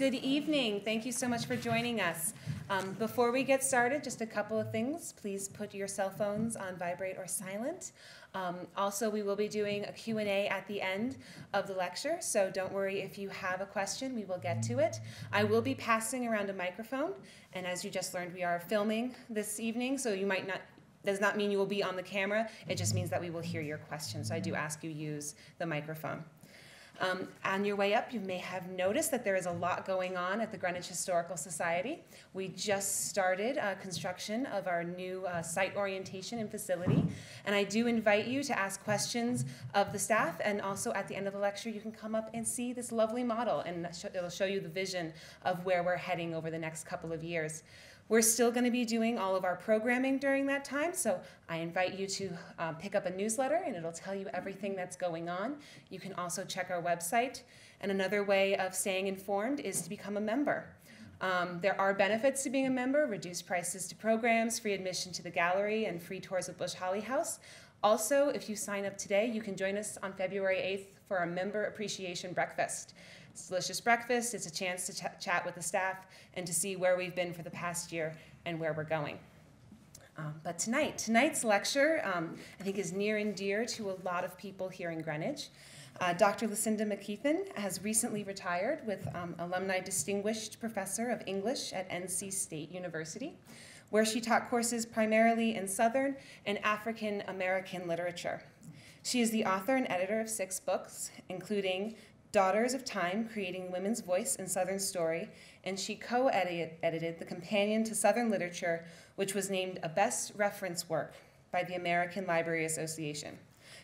Good evening. Thank you so much for joining us. Before we get started, just a couple of things. Please put your cell phones on vibrate or silent. Also, we will be doing a Q&A at the end of the lecture, so don't worry if you have a question. We will get to it. I will be passing around a microphone, and as you just learned, we are filming this evening, so you might not, does not mean you will be on the camera. It just means that we will hear your questions, so I do ask you use the microphone. On your way up, you may have noticed that there is a lot going on at the Greenwich Historical Society. We just started construction of our new site orientation and facility, and I do invite you to ask questions of the staff, and also at the end of the lecture, you can come up and see this lovely model, and it'll show you the vision of where we're heading over the next couple of years. We're still going to be doing all of our programming during that time, so I invite you to pick up a newsletter, and it'll tell you everything that's going on. You can also check our website, and another way of staying informed is to become a member. There are benefits to being a member: reduced prices to programs, free admission to the gallery, and free tours of Bush Holly House. Also, if you sign up today, you can join us on February 8th for our Member Appreciation Breakfast. It's a delicious breakfast. It's a chance to chat with the staff and to see where we've been for the past year and where we're going. But tonight's lecture, I think, is near and dear to a lot of people here in Greenwich. Dr. Lucinda McKethan has recently retired with Alumni Distinguished Professor of English at NC State University, where she taught courses primarily in Southern and African American literature. She is the author and editor of 6 books, including Daughters of Time, Creating Women's Voice in Southern Story, and she co-edited The Companion to Southern Literature, which was named a Best Reference Work by the American Library Association.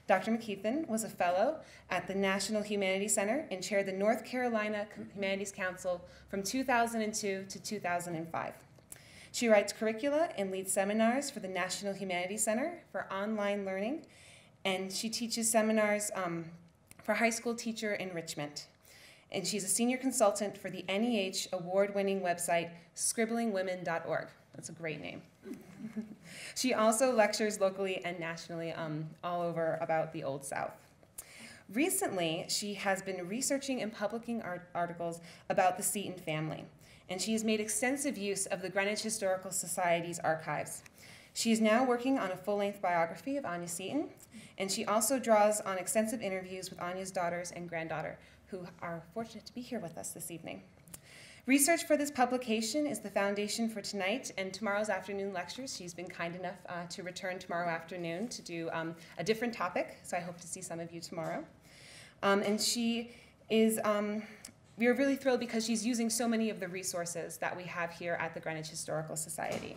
Dr. McKethan was a fellow at the National Humanities Center and chaired the North Carolina Humanities Council from 2002 to 2005. She writes curricula and leads seminars for the National Humanities Center for online learning, and she teaches seminars for high school teacher enrichment. And she's a senior consultant for the NEH award-winning website, scribblingwomen.org. That's a great name. She also lectures locally and nationally all over about the Old South. Recently, she has been researching and publishing articles about the Seton family, and she has made extensive use of the Greenwich Historical Society's archives. She is now working on a full-length biography of Anya Seton, and she also draws on extensive interviews with Anya's daughters and granddaughter, who are fortunate to be here with us this evening. Research for this publication is the foundation for tonight and tomorrow's afternoon lectures. She's been kind enough to return tomorrow afternoon to do a different topic, so I hope to see some of you tomorrow. And she is... We are really thrilled because she's using so many of the resources that we have here at the Greenwich Historical Society.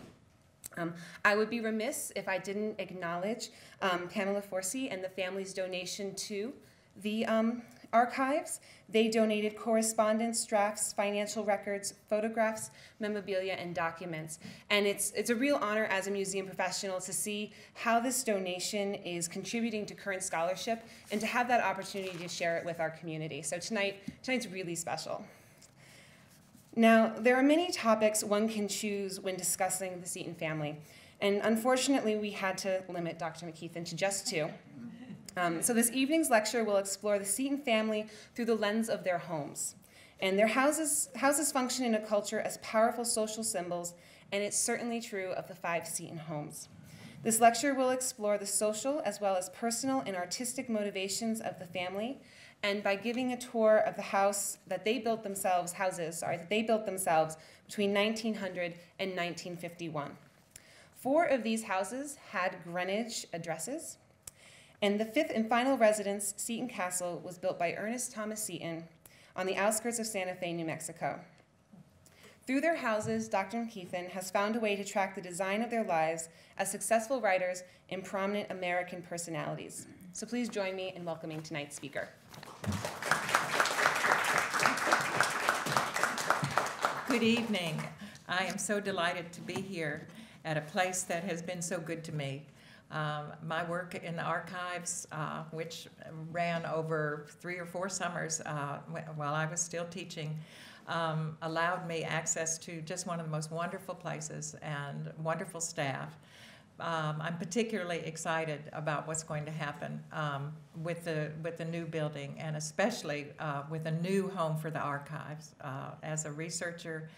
I would be remiss if I didn't acknowledge Pamela Forsey and the family's donation to the archives. They donated correspondence, drafts, financial records, photographs, memorabilia, and documents. And it's a real honor as a museum professional to see how this donation is contributing to current scholarship and to have that opportunity to share it with our community. So tonight's really special. Now, there are many topics one can choose when discussing the Seton family. And unfortunately, we had to limit Dr. McKethan to just 2. So this evening's lecture will explore the Seton family through the lens of their homes. And their houses function in a culture as powerful social symbols, and it's certainly true of the 5 Seton homes. This lecture will explore the social as well as personal and artistic motivations of the family, and by giving a tour of the houses that they built themselves between 1900 and 1951. 4 of these houses had Greenwich addresses. And the 5th and final residence, Seton Castle, was built by Ernest Thompson Seton on the outskirts of Santa Fe, New Mexico. Through their houses, Dr. McKethan has found a way to track the design of their lives as successful writers and prominent American personalities. So please join me in welcoming tonight's speaker. Good evening. I am so delighted to be here at a place that has been so good to me. My work in the archives, which ran over 3 or 4 summers while I was still teaching, allowed me access to just one of the most wonderful places and wonderful staff. I'm particularly excited about what's going to happen with the new building, and especially with a new home for the archives. As a researcher,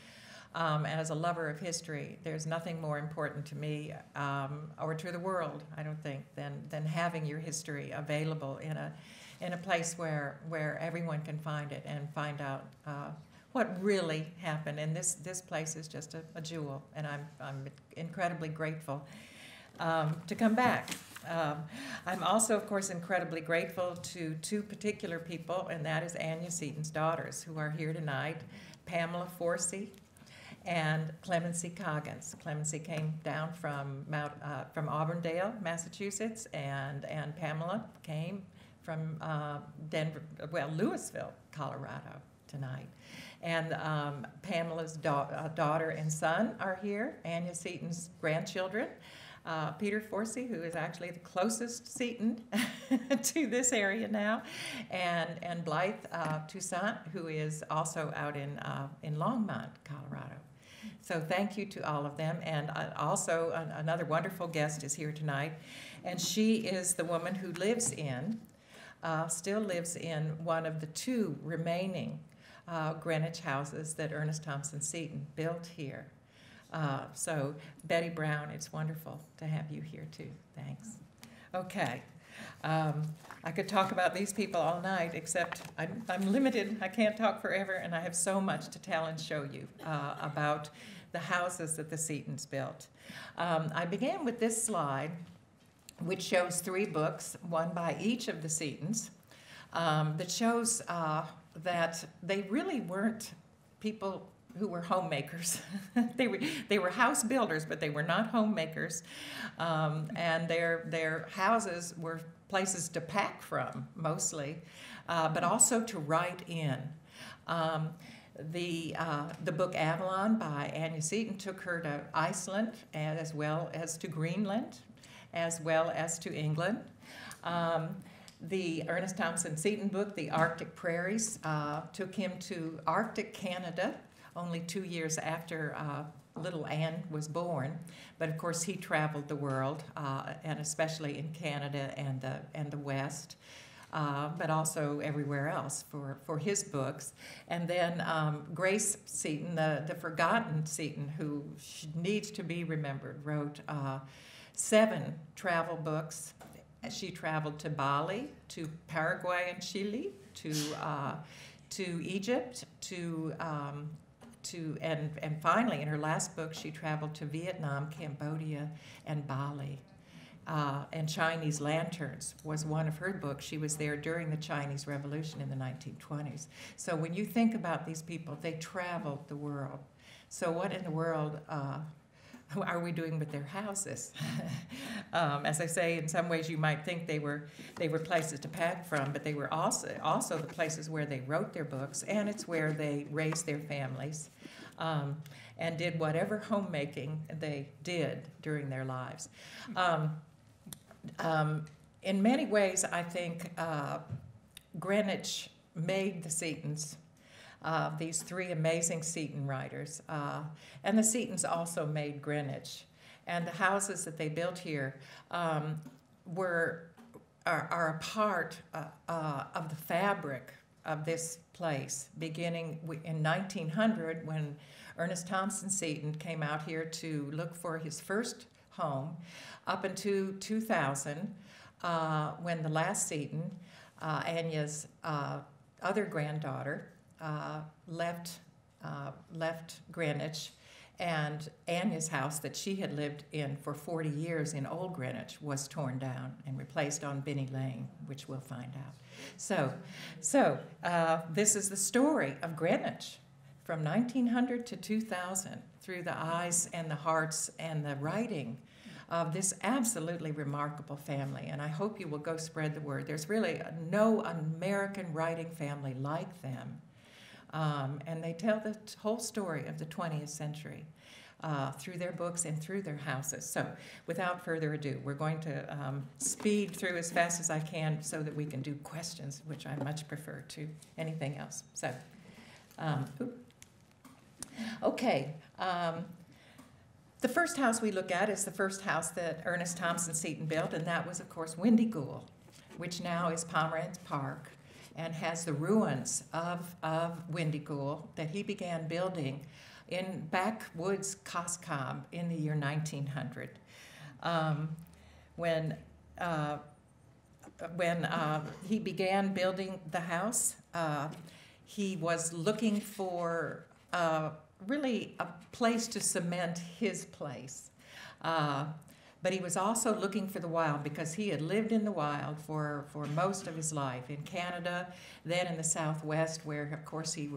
as a lover of history, there's nothing more important to me or to the world, I don't think, than having your history available in a place where everyone can find it and find out what really happened. And this place is just a jewel, and I'm incredibly grateful to come back. I'm also, of course, incredibly grateful to two particular people, and that is Anya Seton's daughters, who are here tonight, Pamela Forsey and Clemency Coggins. Clemency came down from Auburndale, Massachusetts, and Pamela came from Denver, well, Louisville, Colorado tonight. And Pamela's daughter and son are here, Anya Seton's grandchildren, Peter Forsey, who is actually the closest Seton to this area now, and Blythe Toussaint, who is also out in Longmont, Colorado. So thank you to all of them, and also another wonderful guest is here tonight, and she is the woman who still lives in one of the two remaining Greenwich houses that Ernest Thompson Seton built here. So Betty Brown, it's wonderful to have you here too. Thanks. Okay. I could talk about these people all night, except I'm limited. I can't talk forever, and I have so much to tell and show you about the houses that the Setons built. I began with this slide, which shows three books, one by each of the Setons, that shows that they really weren't people who were homemakers. they were house builders, but they were not homemakers. And their houses were places to pack from, mostly, but also to write in. The book Avalon by Anya Seton took her to Iceland, as well as to Greenland, as well as to England. The Ernest Thompson Seton book, The Arctic Prairies, took him to Arctic Canada, only 2 years after little Anne was born. But of course he traveled the world, and especially in Canada and the West, but also everywhere else for his books. And then Grace Seton, the forgotten Seton, who needs to be remembered, wrote 7 travel books. She traveled to Bali, to Paraguay and Chile, to Egypt, and finally, in her last book, she traveled to Vietnam, Cambodia, and Bali. And Chinese Lanterns was one of her books. She was there during the Chinese Revolution in the 1920s. So when you think about these people, they traveled the world. So what in the world are we doing with their houses? As I say, in some ways you might think they were places to pack from, but they were also the places where they wrote their books, and it's where they raised their families and did whatever homemaking they did during their lives. In many ways, I think Greenwich made the Setons, these three amazing Seton writers. And the Setons also made Greenwich. And the houses that they built here are a part of the fabric of this place, beginning in 1900 when Ernest Thompson Seton came out here to look for his first home, up into 2000 when the last Seton, Anya's other granddaughter, left Greenwich, and Anya's house that she had lived in for 40 years in Old Greenwich was torn down and replaced on Benny Lane, which we'll find out. So this is the story of Greenwich from 1900 to 2000 through the eyes and the hearts and the writing of this absolutely remarkable family, and I hope you will go spread the word. There's really no American writing family like them. And they tell the whole story of the 20th century through their books and through their houses. So without further ado, we're going to speed through as fast as I can so that we can do questions, which I much prefer to anything else. So, okay. The first house we look at is the first house that Ernest Thompson Seton built, and that was, of course, Wyndygoul, which now is Pomerance Park and has the ruins of Wyndygoul that he began building in backwoods Cos Cob in the year 1900. When he began building the house, he was looking for really a place to cement his place. But he was also looking for the wild, because he had lived in the wild for most of his life, in Canada, then in the Southwest, where, of course, he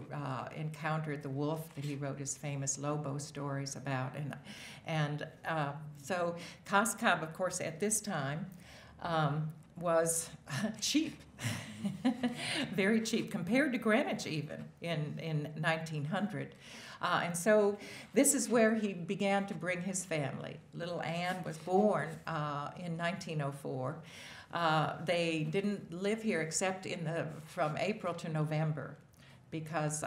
encountered the wolf that he wrote his famous Lobo stories about. And so Cos Cob, of course, at this time, was cheap, very cheap, compared to Greenwich even in 1900. And so this is where he began to bring his family. Little Anne was born in 1904. They didn't live here except from April to November, because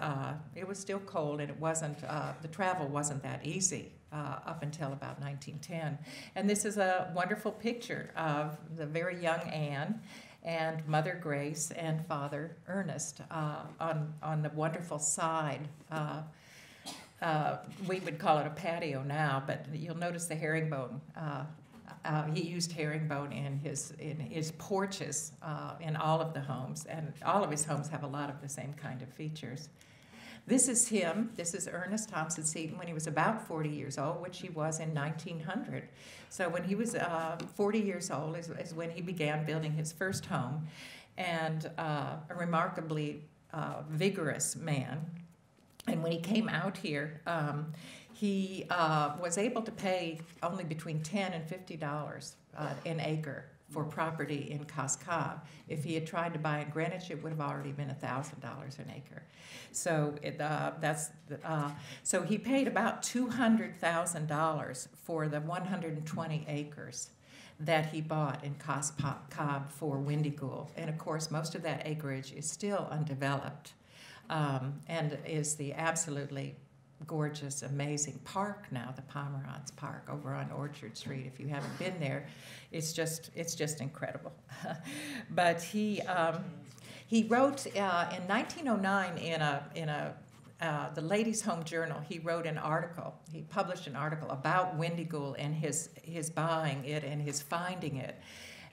it was still cold and it wasn't, the travel wasn't that easy up until about 1910. And this is a wonderful picture of the very young Anne and Mother Grace and Father Ernest on the wonderful side. We would call it a patio now, but you'll notice the herringbone. He used herringbone in his porches in all of the homes, and all of his homes have a lot of the same kind of features. This is him. This is Ernest Thompson Seton when he was about 40 years old, which he was in 1900. So when he was 40 years old is when he began building his first home, and a remarkably vigorous man. And when he came out here, he was able to pay only between $10 and $50 an acre for property in Cos Cob. If he had tried to buy in Greenwich, it would have already been $1,000 an acre. So so he paid about $200,000 for the 120 acres that he bought in Cos Cob for Wyndygoul. And of course, most of that acreage is still undeveloped. And is the absolutely gorgeous, amazing park now, the Pomerance Park over on Orchard Street. If you haven't been there, it's just incredible. But he wrote in 1909 in the Ladies' Home Journal. He wrote an article. He published an article about Wyndygoul and his buying it and his finding it.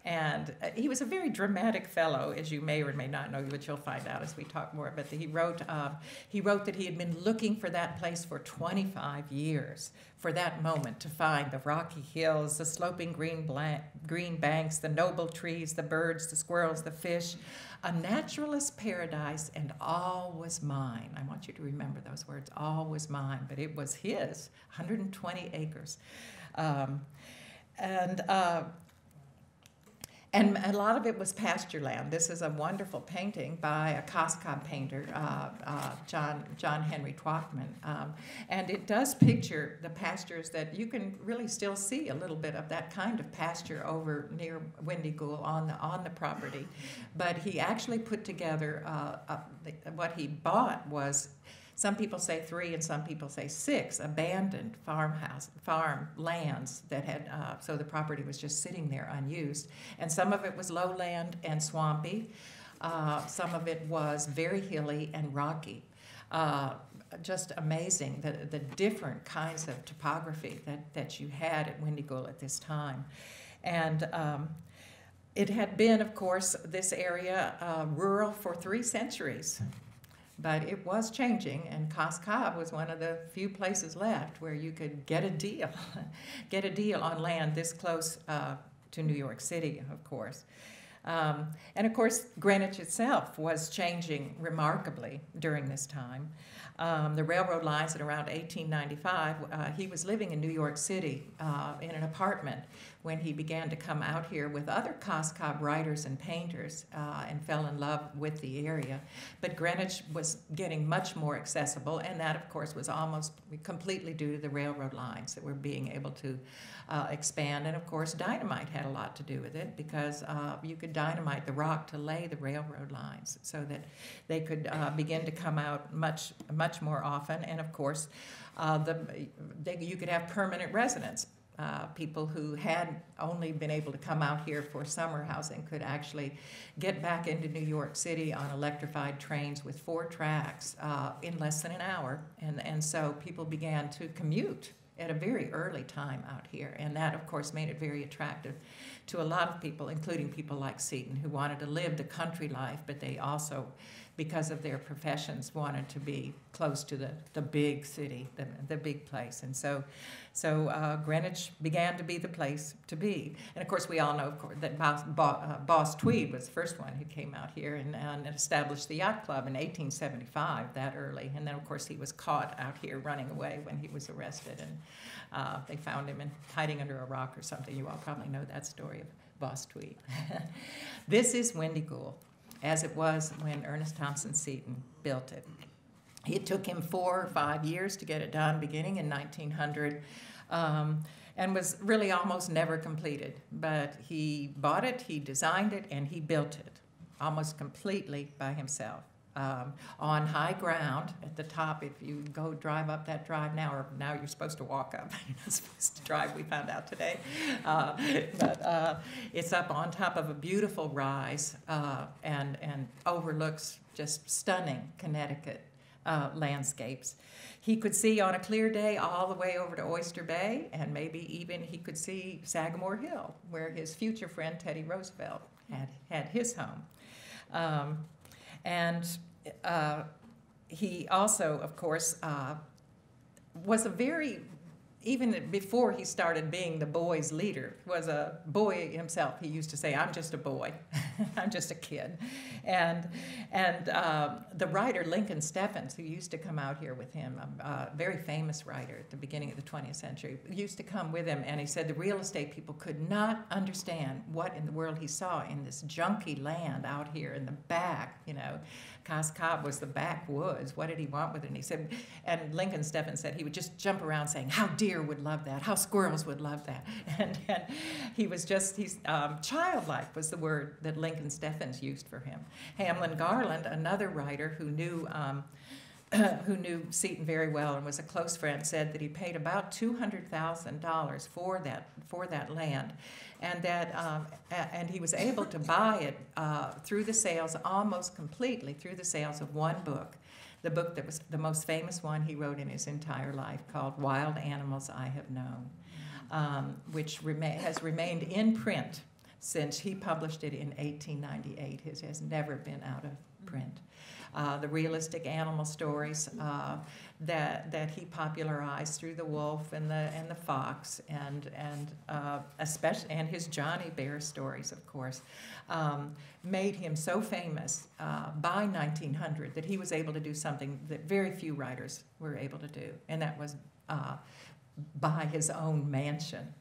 And he was a very dramatic fellow, as you may or may not know, which you'll find out as we talk more. But he wrote that he had been looking for that place for 25 years, for that moment to find the rocky hills, the sloping green banks, the noble trees, the birds, the squirrels, the fish, a naturalist's paradise, and all was mine. I want you to remember those words, all was mine, but it was his, 120 acres. And a lot of it was pasture land. This is a wonderful painting by a Cos Cob painter, John Henry Twachtman. And it does picture the pastures that you can really still see a little bit of that kind of pasture over near Wyndygoul on the property. But he actually put together, what he bought was, some people say 3 and some people say 6 abandoned farmlands that had, so the property was just sitting there unused. And some of it was lowland and swampy. Some of it was very hilly and rocky. Just amazing, the different kinds of topography that you had at Wyndygoul at this time. And it had been, of course, this area rural for 3 centuries. But it was changing, and Cos Cob was one of the few places left where you could get a deal on land this close to New York City, of course. And of course, Greenwich itself was changing remarkably during this time. The railroad lines in around 1895, he was living in New York City in an apartment when he began to come out here with other Cos Cob writers and painters and fell in love with the area. But Greenwich was getting much more accessible, and that, of course, was almost completely due to the railroad lines that were being able to expand. And, of course, dynamite had a lot to do with it, because you could dynamite the rock to lay the railroad lines so that they could begin to come out much, much more often. And, of course, you could have permanent residents. People who had only been able to come out here for summer housing could actually get back into New York City on electrified trains with 4 tracks in less than an hour. And so people began to commute at a very early time out here. And that, of course, made it very attractive to a lot of people, including people like Seton, who wanted to live the country life, but they also, because of their professions, wanted to be close to the big city, the big place. And so Greenwich began to be the place to be. And of course, we all know, of course, that Boss Tweed was the first one who came out here and established the yacht club in 1875, that early. And then, of course, he was caught out here running away when he was arrested, and they found him hiding under a rock or something. You all probably know that story of Boss Tweed. This is Wyndygoul, as it was when Ernest Thompson Seton built it. It took him 4 or 5 years to get it done, beginning in 1900, and was really almost never completed. But he bought it, he designed it, and he built it almost completely by himself. On high ground at the top, if you go drive up that drive now, or now you're supposed to walk up, you're not supposed to drive, we found out today. But it's up on top of a beautiful rise and overlooks just stunning Connecticut landscapes. He could see on a clear day all the way over to Oyster Bay, and maybe even he could see Sagamore Hill, where his future friend Teddy Roosevelt had his home. He also, of course, was a very, even before he started being the boys' leader, was a boy himself. He used to say, "I'm just a boy, I'm just a kid." And the writer Lincoln Steffens, who used to come out here with him, a very famous writer at the beginning of the 20th century, used to come with him, and he said the real estate people could not understand what in the world he saw in this junky land out here in the back, you know. Cos Cob was the backwoods. What did he want with it? And he said, and Lincoln Steffens said he would just jump around saying, "How deer would love that, how squirrels would love that." And he was just, childlike was the word that Lincoln Steffens used for him. Hamlin Garland, another writer who knew who knew Seton very well and was a close friend, said that he paid about $200,000 for that land, and that and he was able to buy it through the sales, almost completely through the sales of one book, the book that was the most famous one he wrote in his entire life, called "Wild Animals I Have Known," which has remained in print since he published it in 1898. It has never been out of print. The realistic animal stories that he popularized through the wolf and the fox and especially, and his Johnny Bear stories, of course, made him so famous by 1900 that he was able to do something that very few writers were able to do, and that was buy his own mansion.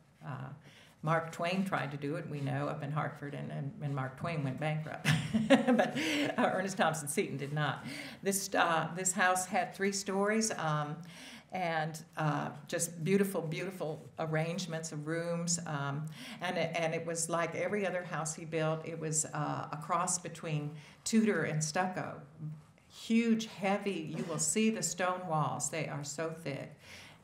Mark Twain tried to do it, we know, up in Hartford, and Mark Twain went bankrupt. But Ernest Thompson Seton did not. This house had 3 stories, and just beautiful, beautiful arrangements of rooms. And it was like every other house he built. It was a cross between Tudor and stucco. Huge, heavy, you will see the stone walls. They are so thick,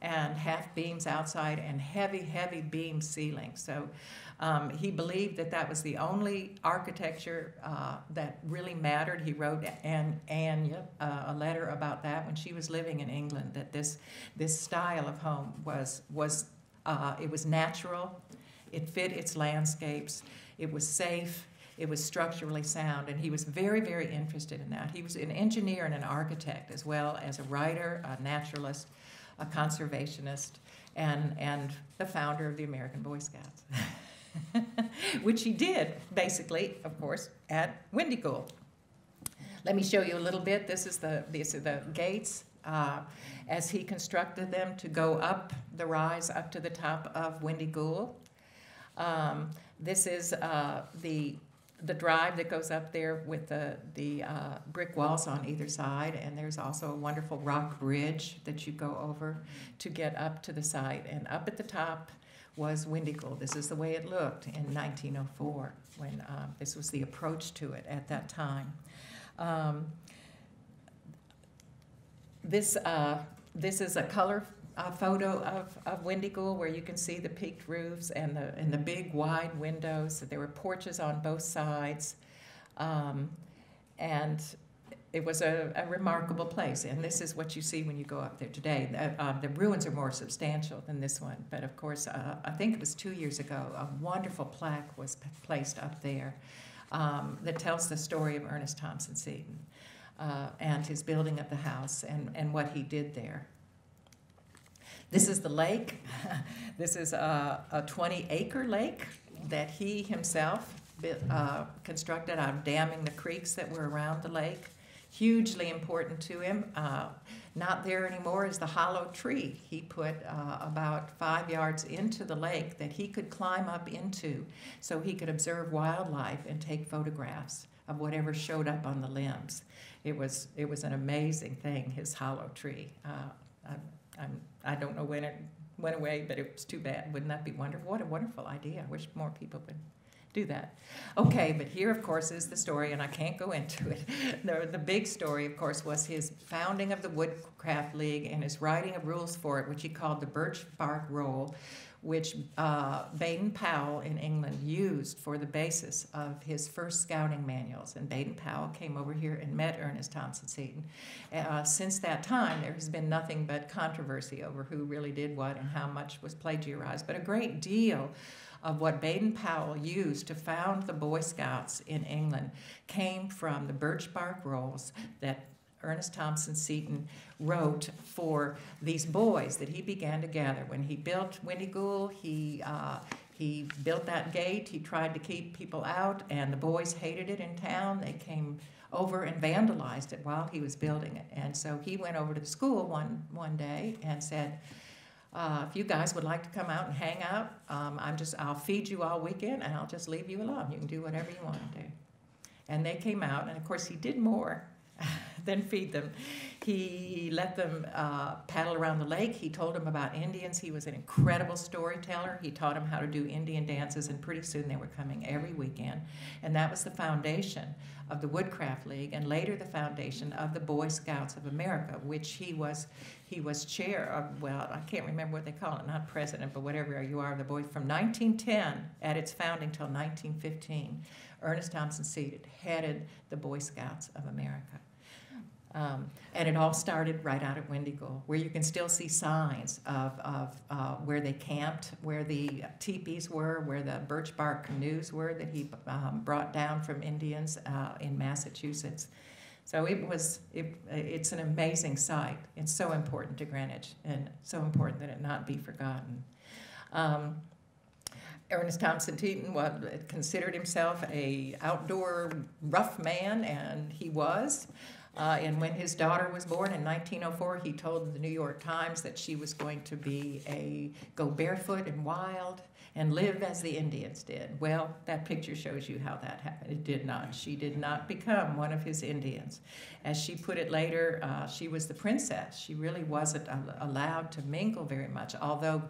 and half beams outside, and heavy, heavy beam ceiling. So he believed that that was the only architecture that really mattered. He wrote Anya a letter about that when she was living in England, that this style of home it was natural, it fit its landscapes, it was safe, it was structurally sound, and he was very, very interested in that. He was an engineer and an architect, as well as a writer, a naturalist, a conservationist, and the founder of the American Boy Scouts, which he did, basically, of course, at Wyndygoul. Let me show you a little bit. These are the gates as he constructed them to go up the rise, up to the top of Wyndygoul. This is the drive that goes up there with the brick walls on either side, and there's also a wonderful rock bridge that you go over to get up to the site. And up at the top was Wyndygoul. This is the way it looked in 1904 when this was the approach to it at that time. This is a color photo of Wyndygoul, where you can see the peaked roofs and the big wide windows. So there were porches on both sides, and it was a remarkable place. And this is what you see when you go up there today. The ruins are more substantial than this one, but of course, I think it was 2 years ago, a wonderful plaque was placed up there that tells the story of Ernest Thompson Seton and his building of the house and what he did there. This is the lake. This is a 20-acre lake that he himself constructed out of damming the creeks that were around the lake. Hugely important to him. Not there anymore is the hollow tree he put about 5 yards into the lake that he could climb up into so he could observe wildlife and take photographs of whatever showed up on the limbs. It was an amazing thing, his hollow tree. I don't know when it went away, but it was too bad. Wouldn't that be wonderful? What a wonderful idea. I wish more people would do that. Okay, but here, of course, is the story, and I can't go into it. The big story, of course, was his founding of the Woodcraft League and his writing of rules for it, which he called the Birch Bark Rule, which Baden-Powell in England used for the basis of his first scouting manuals. And Baden-Powell came over here and met Ernest Thompson Seton. Since that time, there has been nothing but controversy over who really did what and how much was plagiarized, but a great deal of what Baden-Powell used to found the Boy Scouts in England came from the birch bark rolls that Ernest Thompson Seton wrote for these boys that he began to gather. When he built Wyndygoul, he built that gate. He tried to keep people out, and the boys hated it in town. They came over and vandalized it while he was building it. And so he went over to the school one day and said, if you guys would like to come out and hang out, I'll feed you all weekend, and I'll just leave you alone. You can do whatever you want to do. And they came out, and of course he did more than feed them. He let them paddle around the lake. He told them about Indians. He was an incredible storyteller. He taught them how to do Indian dances, and pretty soon they were coming every weekend. And that was the foundation of the Woodcraft League, and later the foundation of the Boy Scouts of America, which he was chair of. Well, I can't remember what they call it, not president, but whatever you are, the boy from 1910 at its founding till 1915. Ernest Thompson Seton headed the Boy Scouts of America. And it all started right out at Wyndygoul, where you can still see signs of where they camped, where the teepees were, where the birch bark canoes were that he brought down from Indians in Massachusetts. So it's an amazing site. It's so important to Greenwich, and so important that it not be forgotten. Ernest Thompson Seton considered himself an outdoor rough man, and he was. And when his daughter was born in 1904, he told the New York Times that she was going to go barefoot and wild and live as the Indians did. Well, that picture shows you how that happened. It did not. She did not become one of his Indians. As she put it later, she was the princess. She really wasn't allowed to mingle very much, although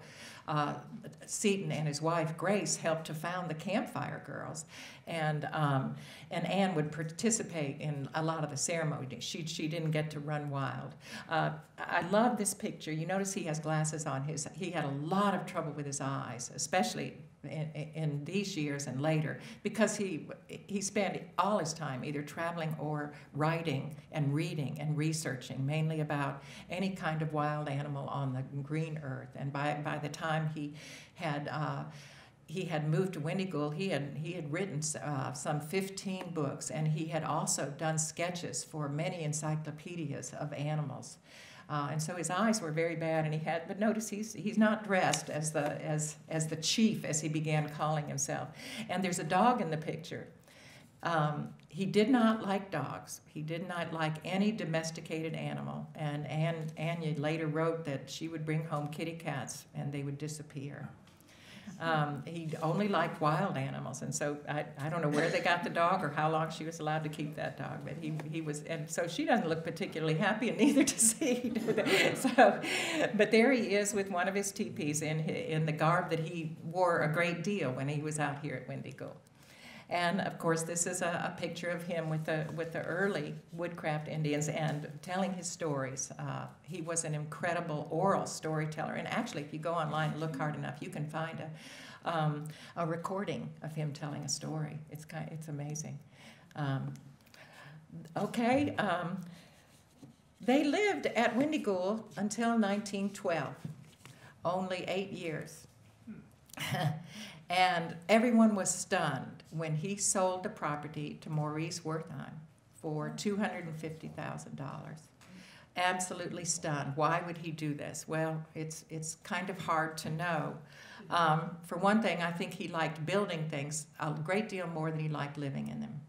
Seton and his wife, Grace, helped to found the Campfire Girls, and Anne would participate in a lot of the ceremony. She didn't get to run wild. I love this picture. You notice he has glasses on. He had a lot of trouble with his eyes, especially in these years and later, because he spent all his time either traveling or writing and reading and researching, mainly about any kind of wild animal on the green earth. And by the time he had moved to Wyndygoul, he had written some 15 books, and he had also done sketches for many encyclopedias of animals. And so his eyes were very bad, and but notice he's not dressed as the chief, as he began calling himself. And there's a dog in the picture. He did not like dogs. He did not like any domesticated animal. And Anya later wrote that she would bring home kitty cats, and they would disappear. He only liked wild animals, and so I don't know where they got the dog or how long she was allowed to keep that dog, but he was, and so she doesn't look particularly happy, and neither does he. So, but there he is with one of his teepees in the garb that he wore a great deal when he was out here at Wyndygoul. And of course, this is a picture of him with the early Woodcraft Indians and telling his stories. He was an incredible oral storyteller. And actually, if you go online and look hard enough, you can find a recording of him telling a story. It's amazing. They lived at Wyndygoul until 1912, only 8 years. And everyone was stunned when he sold the property to Maurice Wertheim for $250,000. Absolutely stunned. Why would he do this? Well, it's kind of hard to know. For one thing, I think he liked building things a great deal more than he liked living in them.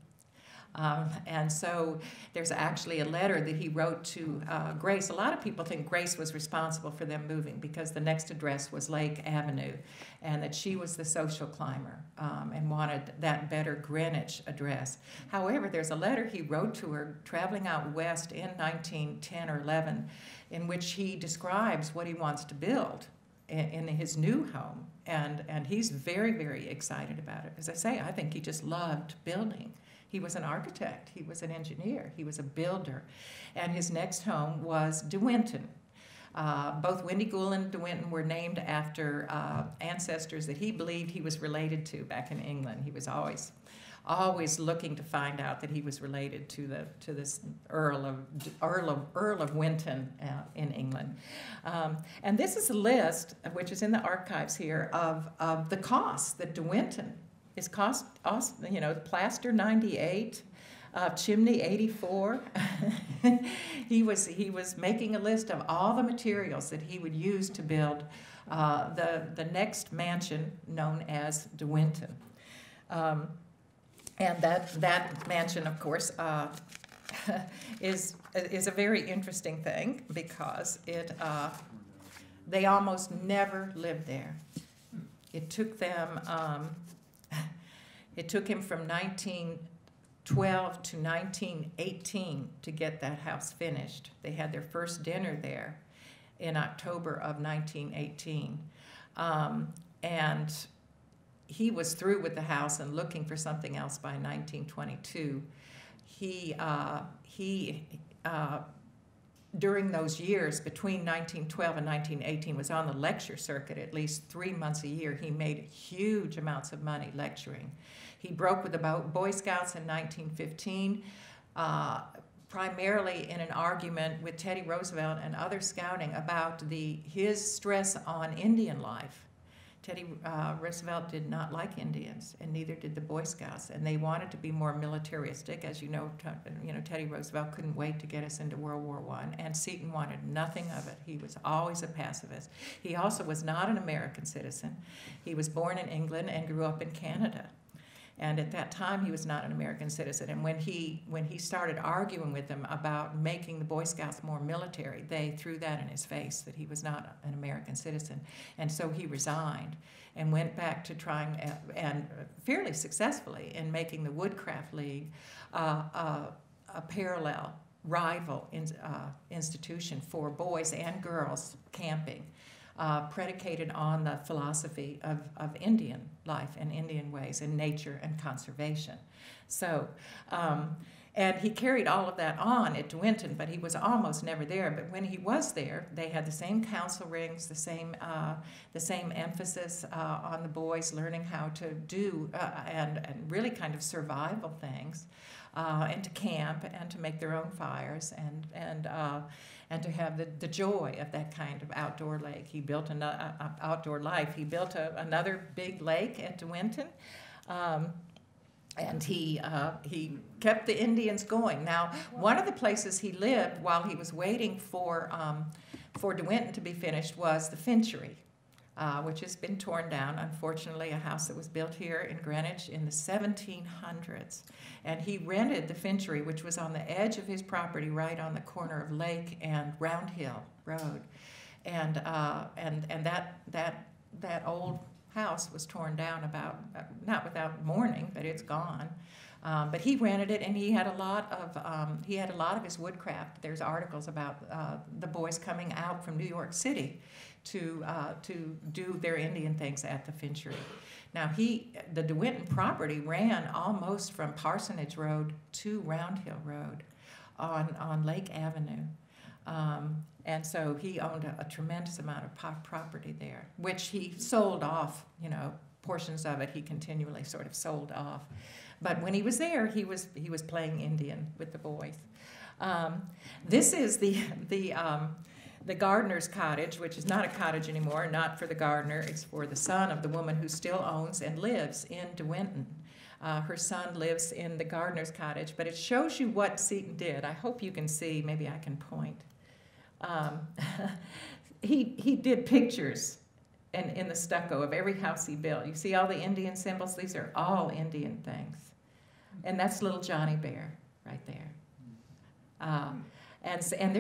And so there's actually a letter that he wrote to Grace. A lot of people think Grace was responsible for them moving because the next address was Lake Avenue, and that she was the social climber and wanted that better Greenwich address. However, there's a letter he wrote to her traveling out west in 1910 or 11 in which he describes what he wants to build in his new home, and he's very, very excited about it. As I say, I think he just loved building. He was an architect, he was an engineer, he was a builder. And his next home was DeWinton. Both Wyndygoul and DeWinton were named after ancestors that he believed he was related to back in England. He was always looking to find out that he was related to this Earl of Winton in England. And this is a list, which is in the archives here, of the costs that DeWinton is cost, you know, plaster 98, chimney 84. He was making a list of all the materials that he would use to build the next mansion known as DeWinton. And that mansion, of course, is a very interesting thing because it they almost never lived there. It took them. It took him from 1912 to 1918 to get that house finished. They had their first dinner there in October of 1918. And he was through with the house and looking for something else by 1922. During those years, between 1912 and 1918, was on the lecture circuit at least 3 months a year. He made huge amounts of money lecturing. He broke with the Boy Scouts in 1915, primarily in an argument with Teddy Roosevelt and other scouting about his stress on Indian life. Teddy Roosevelt did not like Indians, and neither did the Boy Scouts, and they wanted to be more militaristic. As you know, Teddy Roosevelt couldn't wait to get us into World War I, and Seton wanted nothing of it. He was always a pacifist. He also was not an American citizen. He was born in England and grew up in Canada. And at that time, he was not an American citizen. And when he started arguing with them about making the Boy Scouts more military, they threw that in his face, that he was not an American citizen. And so he resigned and went back to trying, and fairly successfully, in making the Woodcraft League a parallel, rival institution for boys and girls camping. Predicated on the philosophy of Indian life and Indian ways and nature and conservation. So, and he carried all of that on at DeWinton, but he was almost never there. But when he was there, they had the same council rings, the same emphasis on the boys learning how to do and really kind of survival things, and to camp and to make their own fires and to have the joy of that kind of outdoor lake. He built an outdoor life. He built another big lake at DeWinton, and he kept the Indians going. Now, one of the places he lived while he was waiting for DeWinton to be finished was the Finchery, which has been torn down, unfortunately, a house that was built here in Greenwich in the 1700s. And he rented the Finchery, which was on the edge of his property right on the corner of Lake and Round Hill Road. And that old house was torn down about, not without mourning, but it's gone. But he rented it, and he had a lot of his woodcraft. There's articles about the boys coming out from New York City to do their Indian things at the Finchery. Now the DeWinton property ran almost from Parsonage Road to Round Hill Road on Lake Avenue. And so he owned a tremendous amount of property there, which he sold off, you know, portions of it he continually sort of sold off. But when he was there, he was playing Indian with the boys. This is the gardener's cottage, which is not a cottage anymore, not for the gardener. It's for the son of the woman who still owns and lives in DeWinton. Her son lives in the gardener's cottage, but it shows you what Seton did. I hope you can see. Maybe I can point. He did pictures in the stucco of every house he built. You see all the Indian symbols? These are all Indian things. And that's little Johnny Bear right there. And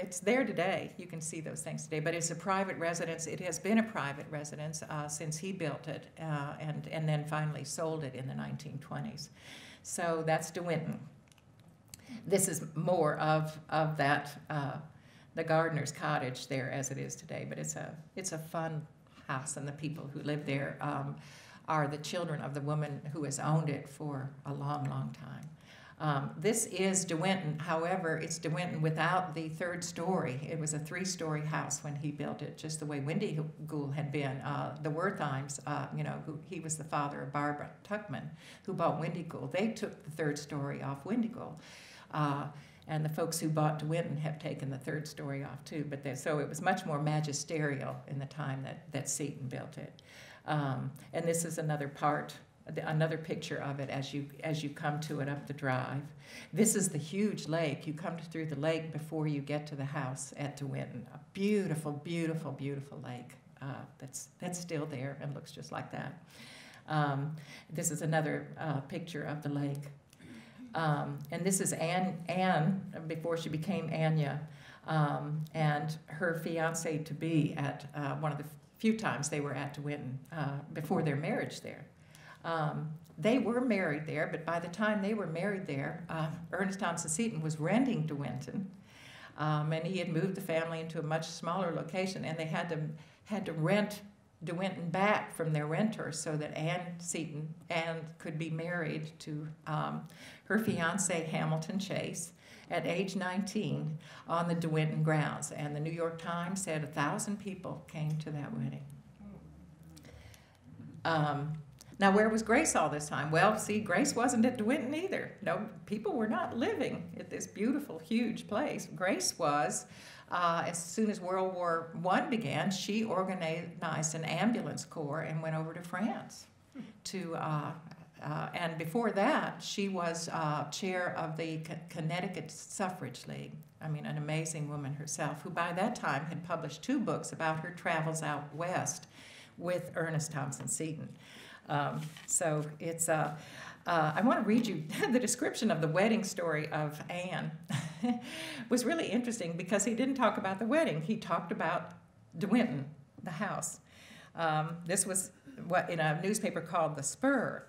it's there today. You can see those things today. But it's a private residence. It has been a private residence since he built it and then finally sold it in the 1920s. So that's DeWinton. This is more of that, the gardener's cottage there as it is today. But it's a fun house, and the people who live there are the children of the woman who has owned it for a long, long time. This is DeWinton. However, it's DeWinton without the third story. It was a three-story house when he built it, just the way Wyndygoul had been. The Wertheims, you know, he was the father of Barbara Tuchman, who bought Wyndygoul. They took the third story off Wyndygoul. And the folks who bought DeWinton have taken the third story off, too. So it was much more magisterial in the time that Seton built it. And this is another part. Another picture of it as you come to it up the drive. This is the huge lake. You come through the lake before you get to the house at DeWinton. A beautiful, beautiful, beautiful lake that's still there and looks just like that. This is another picture of the lake. And this is Anne before she became Anya, and her fiancé-to-be at one of the few times they were at DeWinton before their marriage there. They were married there, but by the time they were married there, Ernest Thompson Seton was renting DeWinton, and he had moved the family into a much smaller location, and they had to rent DeWinton back from their renter so that Ann Seton could be married to her fiance Hamilton Chase at age 19 on the DeWinton grounds. And the New York Times said 1,000 people came to that wedding. Now, where was Grace all this time? Well, see, Grace wasn't at DeWinton either. No, people were not living at this beautiful, huge place. Grace was, as soon as World War I began, she organized an ambulance corps and went over to France. And before that, she was chair of the Connecticut Suffrage League. I mean, an amazing woman herself, who by that time had published 2 books about her travels out west with Ernest Thompson Seton. So it's, I want to read you the description of the wedding story of Anne. It was really interesting because he didn't talk about the wedding. He talked about DeWinton, the house. This was what in a newspaper called The Spur.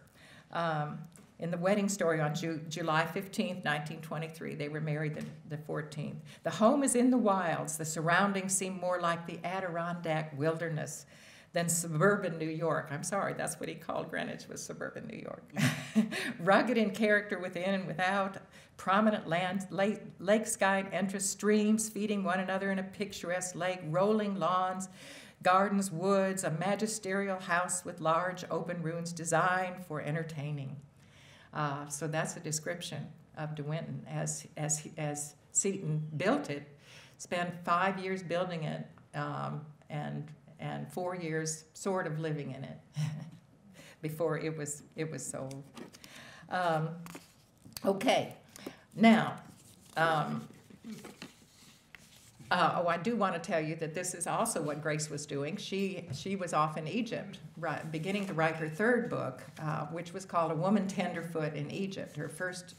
In the wedding story on July 15th, 1923, they were married the 14th. The home is in the wilds. The surroundings seem more like the Adirondack wilderness than suburban New York. I'm sorry, that's what he called Greenwich, was suburban New York. Rugged in character within and without, prominent land, lakeside entrance, streams feeding one another in a picturesque lake, rolling lawns, gardens, woods, a magisterial house with large open rooms designed for entertaining. So that's a description of DeWinton as Seton built it, spent 5 years building it, and 4 years sort of living in it before it was sold. Okay, now, I do want to tell you that this is also what Grace was doing. She was off in Egypt beginning to write her third book, which was called A Woman Tenderfoot in Egypt. Her first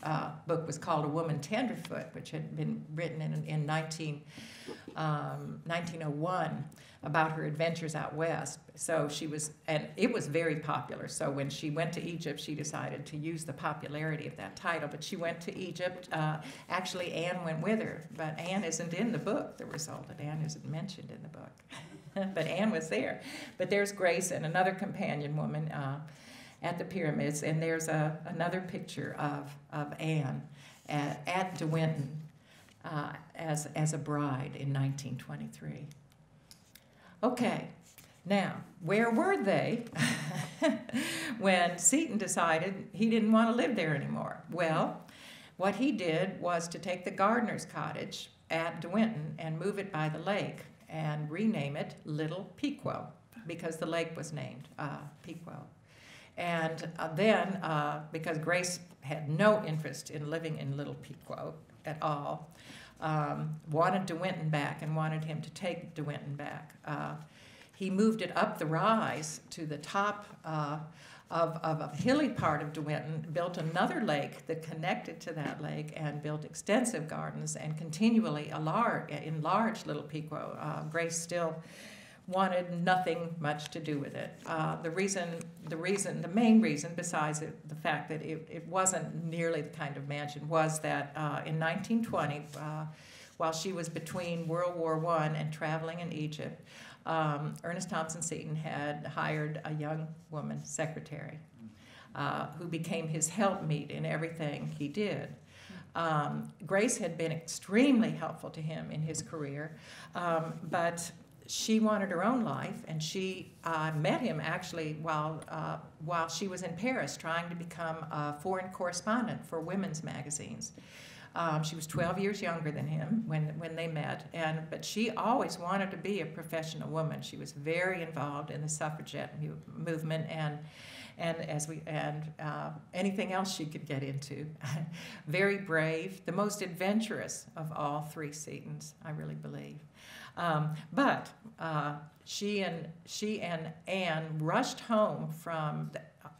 book was called A Woman Tenderfoot, which had been written in 1901 about her adventures out west. So she was, and it was very popular. So when she went to Egypt, she decided to use the popularity of that title. But she went to Egypt. Actually, Anne went with her, but Anne isn't in the book, the result that Anne isn't mentioned in the book. But Anne was there. But there's Grace and another companion woman at the pyramids, and there's another picture of Anne at DeWinton as a bride in 1923. Okay, now, where were they when Seton decided he didn't want to live there anymore? Well, what he did was to take the gardener's cottage at DeWinton and move it by the lake, and rename it Little Pequot, because the lake was named Pequot. And then, because Grace had no interest in living in Little Pequot at all, wanted DeWinton back and wanted him to take DeWinton back. He moved it up the rise to the top of a hilly part of DeWinton, built another lake that connected to that lake, and built extensive gardens and continually enlarged Little Pequot. Grace still wanted nothing much to do with it. The main reason, besides the fact that it wasn't nearly the kind of mansion, was that in 1920, while she was between World War I and traveling in Egypt, Ernest Thompson Seton had hired a young woman secretary who became his helpmeet in everything he did. Grace had been extremely helpful to him in his career, but she wanted her own life, and she met him actually while she was in Paris trying to become a foreign correspondent for women's magazines. She was 12 years younger than him when they met, but she always wanted to be a professional woman. She was very involved in the suffragette movement and anything else she could get into. Very brave, the most adventurous of all three Setons, I really believe. But she and Anne rushed home from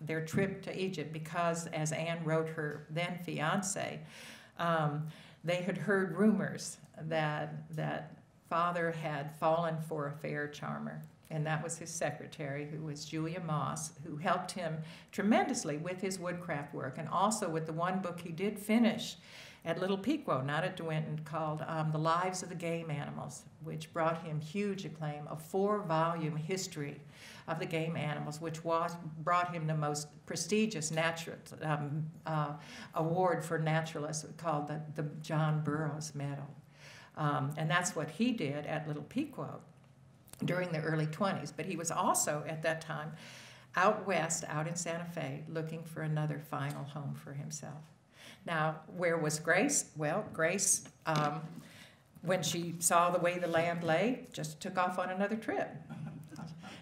their trip to Egypt because, as Anne wrote her then fiance, they had heard rumors that father had fallen for a fair charmer, and that was his secretary, who was Julia Moss, who helped him tremendously with his woodcraft work and also with the one book he did finish at Little Pequot, not at DeWinton, called The Lives of the Game Animals, which brought him huge acclaim, a four-volume history of the game animals, which brought him the most prestigious award for naturalists, called the John Burroughs Medal. And that's what he did at Little Pequot during the early 20s. But he was also, at that time, out west, out in Santa Fe, looking for another final home for himself. Now, where was Grace? Well, Grace, when she saw the way the land lay, just took off on another trip.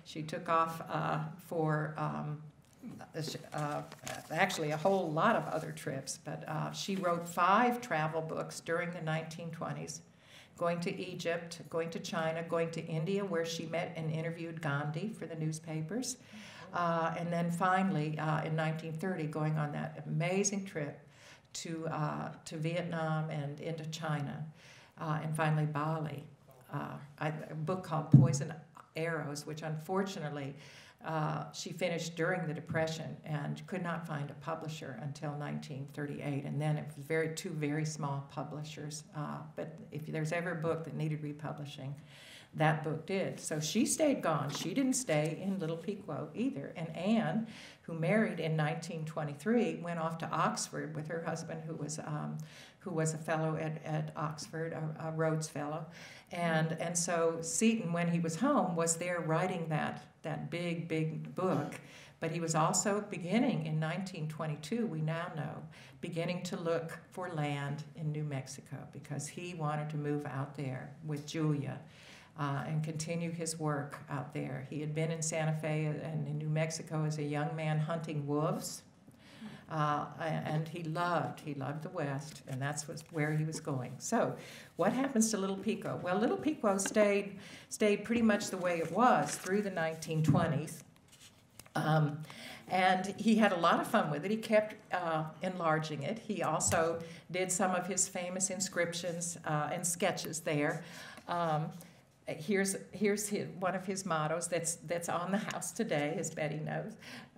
She took off for actually a whole lot of other trips, but she wrote 5 travel books during the 1920s, going to Egypt, going to China, going to India, where she met and interviewed Gandhi for the newspapers, and then finally, in 1930, going on that amazing trip to Vietnam and into China, and finally Bali. A book called Poison Arrows, which unfortunately she finished during the Depression and could not find a publisher until 1938, and then it was two very small publishers. But if there's ever a book that needed republishing, that book did. So she stayed gone. She didn't stay in Little Pequot either. And Anne, who married in 1923, went off to Oxford with her husband, who was a fellow at Oxford, a Rhodes Fellow. And so Seton, when he was home, was there writing that big, big book. But he was also beginning in 1922, we now know, beginning to look for land in New Mexico, because he wanted to move out there with Julia and continue his work out there. He had been in Santa Fe and in New Mexico as a young man hunting wolves, and he loved the West, and that's where he was going. So what happens to Little Pequot? Well, Little Pequot stayed pretty much the way it was through the 1920s, And he had a lot of fun with it. He kept enlarging it. He also did some of his famous inscriptions and sketches there. Here's one of his mottos that's on the house today, as Betty knows.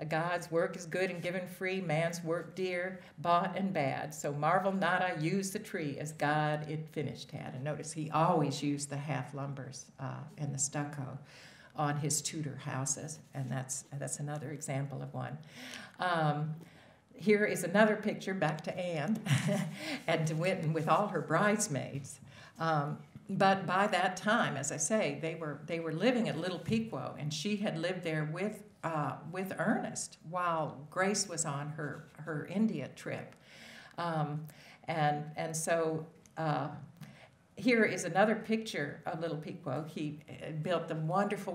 God's work is good and given free, man's work dear, bought and bad. So marvel not I use the tree as God it finished had. And notice he always used the half lumbers and the stucco on his Tudor houses, and that's another example of one. Here is another picture, back to Anne, at DeWinton with all her bridesmaids. But by that time, as I say, they were living at Little Pequot, and she had lived there with Ernest while Grace was on her India trip, and so here is another picture of Little Pequot. He built the wonderful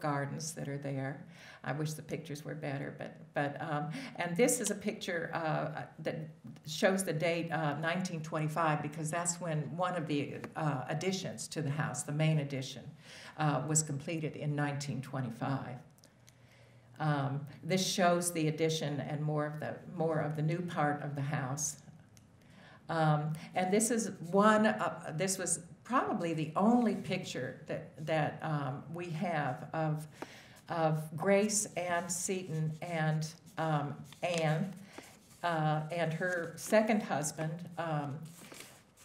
gardens that are there. I wish the pictures were better, but and this is a picture that shows the date 1925, because that's when one of the additions to the house, the main addition, was completed in 1925. This shows the addition and more of the new part of the house. And this is one. This was probably the only picture that we have of Grace and Seton and Anne and her second husband,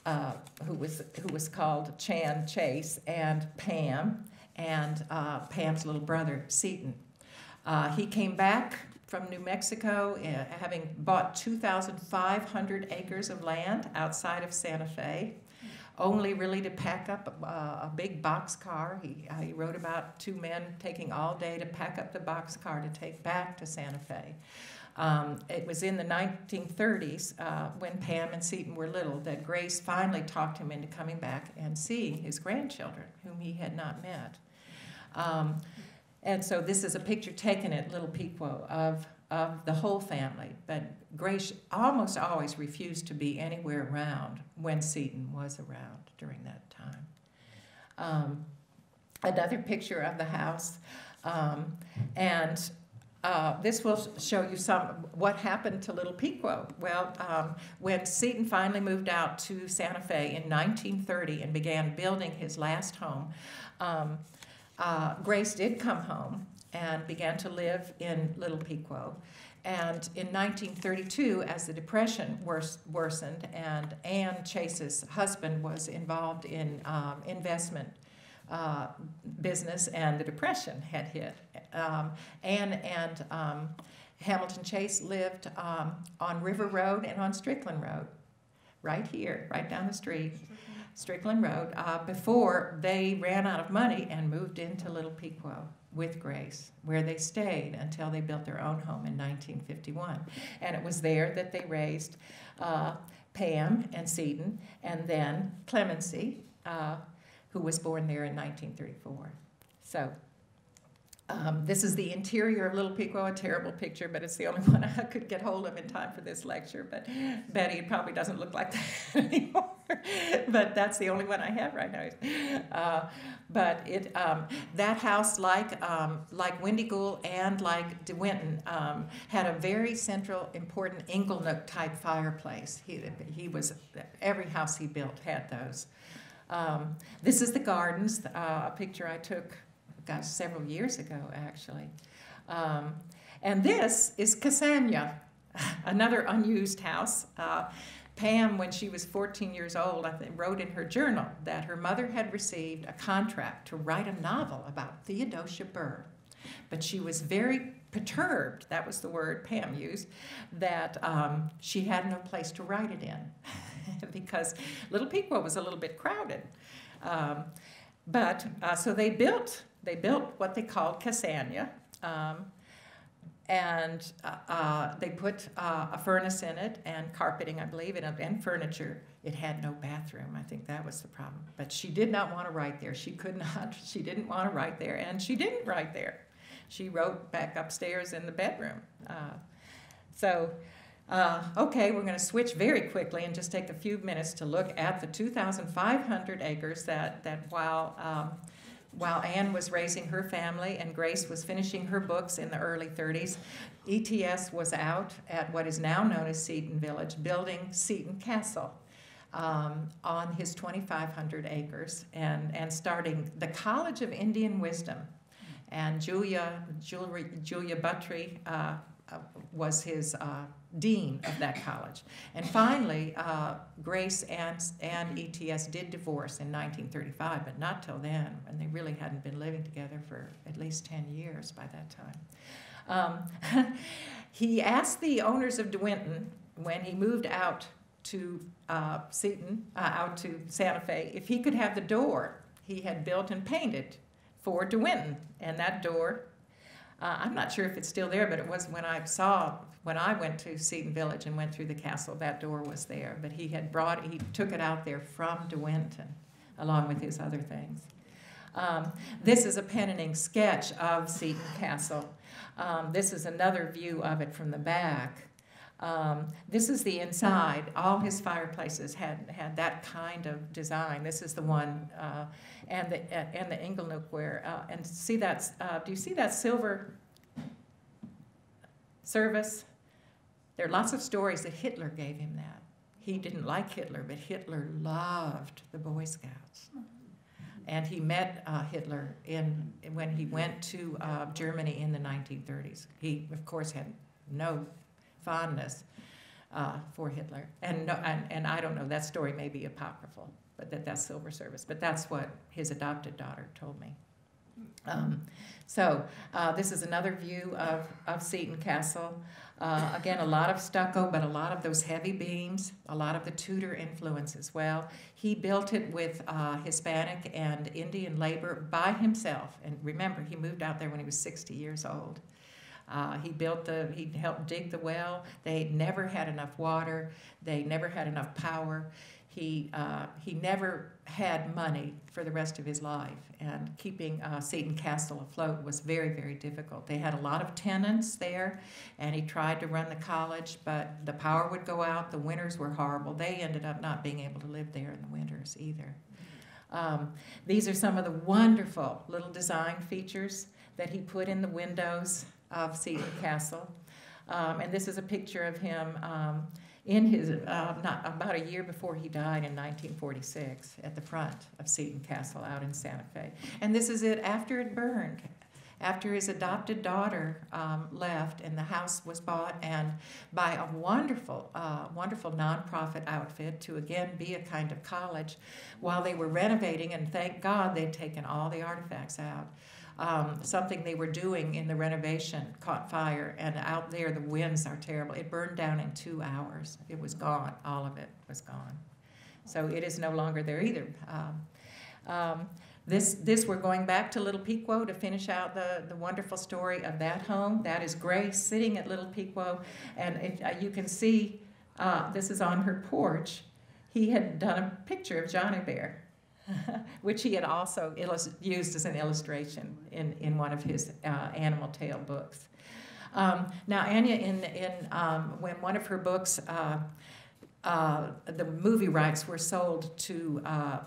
who was called Chan Chase, and Pam, and Pam's little brother Seton. He came back from New Mexico, having bought 2,500 acres of land outside of Santa Fe, only really to pack up a big boxcar. He wrote about two men taking all day to pack up the boxcar to take back to Santa Fe. It was in the 1930s, when Pam and Seton were little, that Grace finally talked him into coming back and seeing his grandchildren, whom he had not met. And so this is a picture taken at Little Pequot of the whole family, but Grace almost always refused to be anywhere around when Seton was around during that time. Another picture of the house, and this will show you what happened to Little Pequot. Well, when Seton finally moved out to Santa Fe in 1930 and began building his last home, Grace did come home and began to live in Little Pequot. And in 1932, as the Depression worsened and Anne Chase's husband was involved in investment business, and the Depression had hit, Anne and Hamilton Chase lived on River Road and on Strickland Road, right here, right down the street. Strickland Road, before they ran out of money and moved into Little Pequot with Grace, where they stayed until they built their own home in 1951. And it was there that they raised Pam and Seton, and then Clemency, who was born there in 1934. So this is the interior of Little Pequot, a terrible picture, but it's the only one I could get hold of in time for this lecture. But Betty, it probably doesn't look like that anymore. But that's the only one I have right now. But it that house, like Wyndygoul and like DeWinton, had a very central, important inglenook type fireplace. Every house he built had those. This is the gardens, a picture I took, gosh, several years ago, actually. And this is Cassania, another unused house. Pam, when she was 14 years old, I think, wrote in her journal that her mother had received a contract to write a novel about Theodosia Burr. But she was very perturbed, that was the word Pam used, that she had no place to write it in because Little Pequot was a little bit crowded. So they built what they called Cassania, and they put a furnace in it and carpeting, I believe, and furniture. It had no bathroom. I think that was the problem. But she did not want to write there. She could not. She didn't want to write there, and she didn't write there. She wrote back upstairs in the bedroom. Okay, we're going to switch very quickly and just take a few minutes to look at the 2,500 acres that while while Anne was raising her family and Grace was finishing her books in the early 30s, ETS was out at what is now known as Seton Village, building Seton Castle on his 2,500 acres and starting the College of Indian Wisdom. And Julia Buttrey was his dean of that college. And finally, Grace and ETS did divorce in 1935, but not till then, and they really hadn't been living together for at least 10 years by that time. He asked the owners of DeWinton, when he moved out to Seton, out to Santa Fe, if he could have the door he had built and painted for DeWinton. And that door, I'm not sure if it's still there, but it was when I went to Seton Village and went through the castle, that door was there. But he had he took it out there from DeWinton, along with his other things. This is a pen and ink sketch of Seton Castle. This is another view of it from the back. This is the inside. All his fireplaces had that kind of design. This is the one, and the inglenookwear. And see that? Do you see that silver service? There are lots of stories that Hitler gave him that. He didn't like Hitler, but Hitler loved the Boy Scouts. And he met Hitler when he went to Germany in the 1930s. He, of course, had no fondness for Hitler, and I don't know, that story may be apocryphal, but that's silver service. But that's what his adopted daughter told me. So this is another view of Seton Castle. Again, a lot of stucco, but a lot of those heavy beams, a lot of the Tudor influence as well. He built it with Hispanic and Indian labor by himself. And remember, he moved out there when he was 60 years old. He helped dig the well. They never had enough water. They never had enough power. He never had money for the rest of his life. And keeping Seton Castle afloat was very, very difficult. They had a lot of tenants there, and he tried to run the college, but the power would go out. The winters were horrible. They ended up not being able to live there in the winters either. These are some of the wonderful little design features that he put in the windows of Seton Castle. And this is a picture of him in his, about a year before he died in 1946 at the front of Seton Castle out in Santa Fe. And this is it after it burned, after his adopted daughter left and the house was bought and by a wonderful, wonderful nonprofit outfit to again be a kind of college while they were renovating, and thank God they'd taken all the artifacts out. Something they were doing in the renovation caught fire, and out there the winds are terrible. It burned down in 2 hours. It was gone. All of it was gone. So it is no longer there either. This we're going back to Little Pequot to finish out the wonderful story of that home. That is Grace sitting at Little Pequot, and you can see this is on her porch. He had done a picture of Johnny Bear, which he had also used as an illustration in one of his animal tale books. Now, Anya, when one of her books, the movie rights were sold to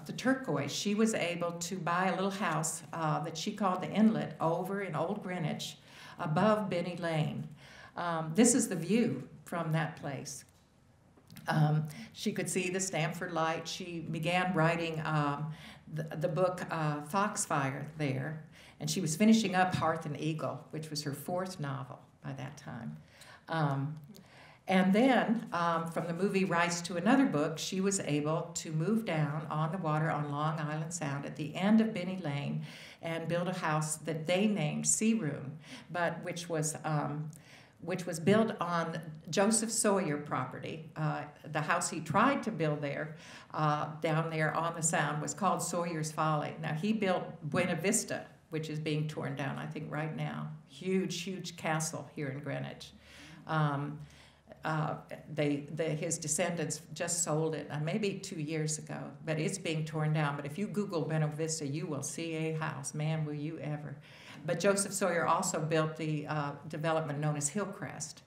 the Turquoise, she was able to buy a little house that she called the Inlet over in Old Greenwich above Benny Lane. This is the view from that place. She could see the Stamford Light. She began writing the book Foxfire there, and she was finishing up Hearth and Eagle, which was her fourth novel by that time. And then from the movie rights to another book, she was able to move down on the water on Long Island Sound at the end of Benny Lane and build a house that they named Sea Room, but which was built on Joseph Sawyer property. The house he tried to build there, down there on the Sound, was called Sawyer's Folly. Now, he built Buena Vista, which is being torn down, I think, right now. Huge, huge castle here in Greenwich. His descendants just sold it maybe 2 years ago, but it's being torn down. But if you Google Buena Vista, you will see a house. Man, will you ever. But Joseph Sawyer also built the development known as Hillcrest.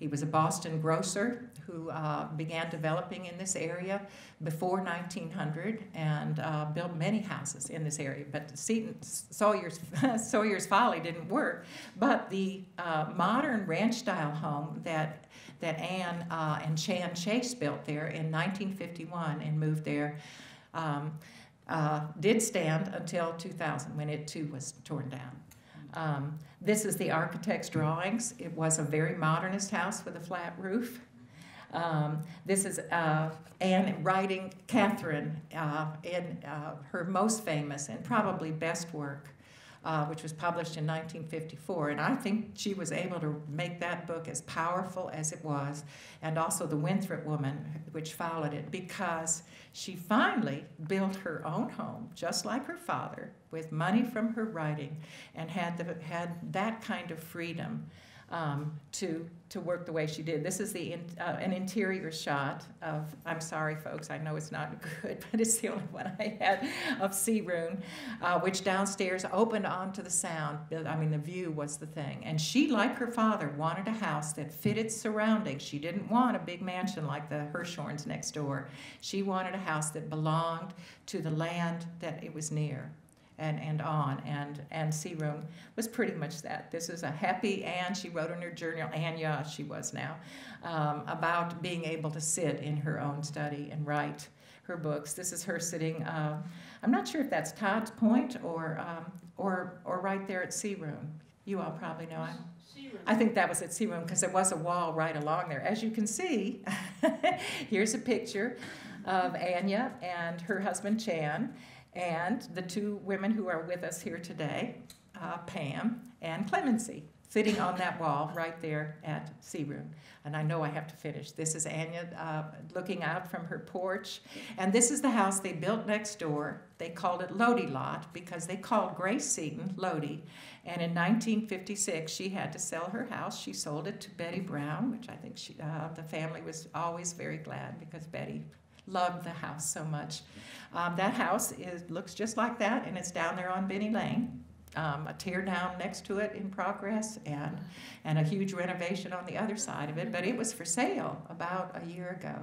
He was a Boston grocer who began developing in this area before 1900 and built many houses in this area. But Seton, Sawyer's Folly didn't work. But the modern ranch-style home that Anne and Chan Chase built there in 1951 and moved there did stand until 2000, when it too was torn down. This is the architect's drawings. It was a very modernist house with a flat roof. This is Anne writing Catherine in her most famous and probably best work, which was published in 1954. And I think she was able to make that book as powerful as it was, and also The Winthrop Woman, which followed it, because she finally built her own home, just like her father, with money from her writing, and had that kind of freedom to work the way she did. This is the an interior shot of, I'm sorry folks, I know it's not good, but it's the only one I had, of Sea Room, which downstairs opened onto the sound. I mean, the view was the thing. And she, like her father, wanted a house that fitted surroundings. She didn't want a big mansion like the Hirshhorns next door. She wanted a house that belonged to the land that it was near. And Sea Room was pretty much that. This is a happy Anne. She wrote in her journal, Anya she was now, about being able to sit in her own study and write her books. This is her sitting, I'm not sure if that's Todd's Point or right there at Sea Room. You all probably know. I think that was at Sea Room, because there was a wall right along there. As you can see, here's a picture of Anya and her husband Chan, and the two women who are with us here today, Pam and Clemency, sitting on that wall right there at Sea Room. And I know I have to finish. This is Anya looking out from her porch. And this is the house they built next door. They called it Lodi Lot because they called Grace Seton Lodi. And in 1956, she had to sell her house. She sold it to Betty Brown, which I think the family was always very glad, because Betty loved the house so much. That house looks just like that, and it's down there on Benny Lane. A tear down next to it in progress, and a huge renovation on the other side of it. But it was for sale about a year ago.